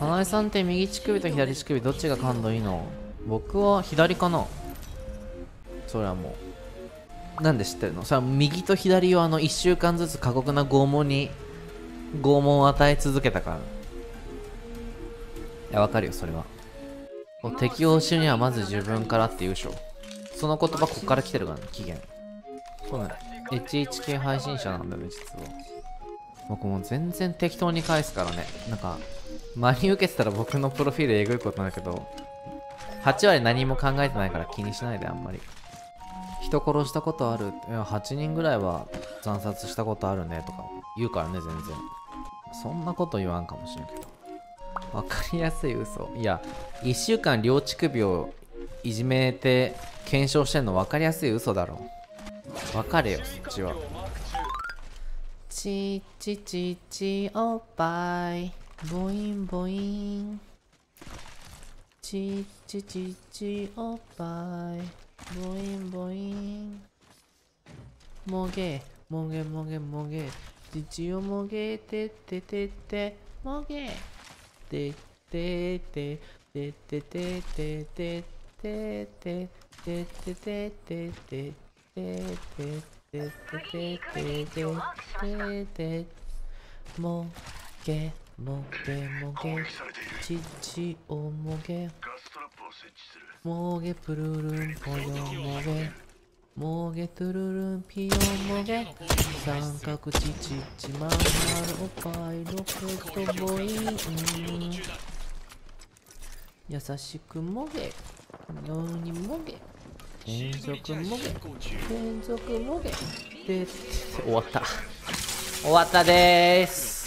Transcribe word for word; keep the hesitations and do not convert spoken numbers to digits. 花江さんって右乳首と左乳首どっちが感度いいの？僕は左かな。それはもうなんで知ってるの？さあ、右と左をあのいっしゅうかんずつ過酷な拷問に拷問を与え続けたから。いや、わかるよ。それは適応しにはまず自分からって言うでしょ。その言葉ここから来てるからね、起源。そうね、エイチエイチ 系配信者なんだね、実は。僕もう全然適当に返すからね。なんか真に受けてたら僕のプロフィールえぐいことなんだけど、はちわり何も考えてないから気にしないで、あんまり。人殺したことある？いや、はちにんぐらいは惨殺したことあるねとか言うからね、全然。そんなこと言わんかもしれんけど。わかりやすい嘘。いや、いっしゅうかん両乳首をいじめて検証してんのわかりやすい嘘だろ。わかれよ、そっちは。ちちちちおっぱいボインボイン。ちちちちおっぱいボインボイン。もげもげもげもげ。父をもげててててもげ。ててててててててててててててててもげもげもげ父をもげもげプルルンポヨもげもげトゥルルンピヨもげ三角チチチまんまるおっぱいロケットボイン優しくもげのにもげ連続もげ連続もげで終わった終わったでーす。